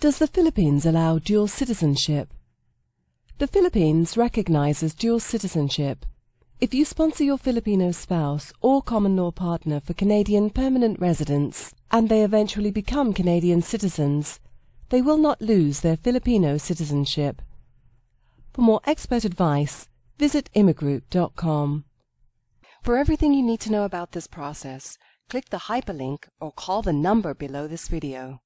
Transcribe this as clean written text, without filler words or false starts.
Does the Philippines allow dual citizenship? The Philippines recognizes dual citizenship. If you sponsor your Filipino spouse or common law partner for Canadian permanent residence and they eventually become Canadian citizens, they will not lose their Filipino citizenship. For more expert advice, visit immigroup.com. For everything you need to know about this process, click the hyperlink or call the number below this video.